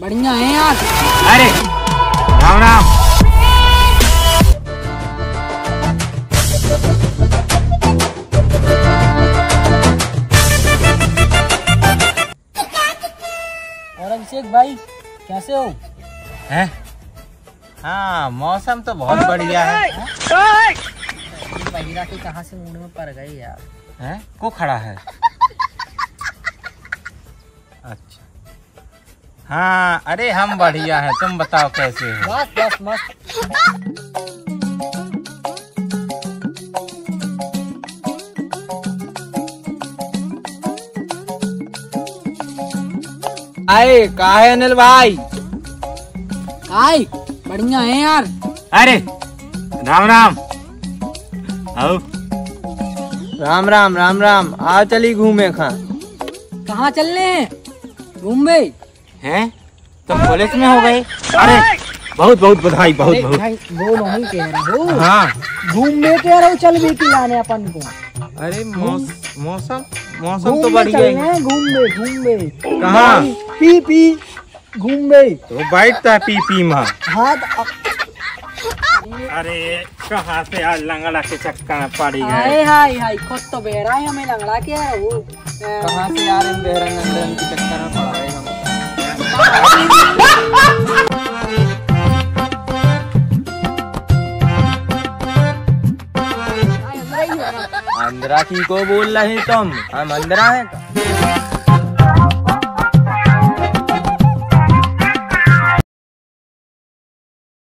बढ़िया है यार। अरे राम राम। और अभिषेक भाई कैसे हो? हैं? हाँ मौसम तो बहुत बढ़िया है। बहिरा के कहाँ से मुंह में पड़ गई यार। हैं? को खड़ा है? अच्छा हाँ, अरे हम बढ़िया हैं, तुम बताओ कैसे हो? मस्त मस्त मस्त। आए कहाँ है अनिल भाई? आए बढ़िया है यार। अरे राम राम। आओ राम राम। राम राम। आओ चली घूमे खां। कहाँ चलने हैं? घूमे हैं? तुम कॉलेज में हो गए? अरे बहुत बहुत बधाई, बहुत बहुत वो नहीं कह रहा। हाँ घूमने कह रहा हूँ, चल भी की लाने अपन को। अरे मौसम मौसम तो बढ़िया है। घूमने घूमने कहाँ? पी पी घूमने तो बैठता है पी पी माँ। हाँ अरे कहाँ से आज लंगड़ा के चक्का में पड़ी है। हाय हाय हाय खुद तो बेहरा है, हमें लंगड़ा के वो कहाँ से यार हम बेहरंग के चक्कर में पड़ा है। अंदरा की को बोल रहे तुम? हम अंदरा है।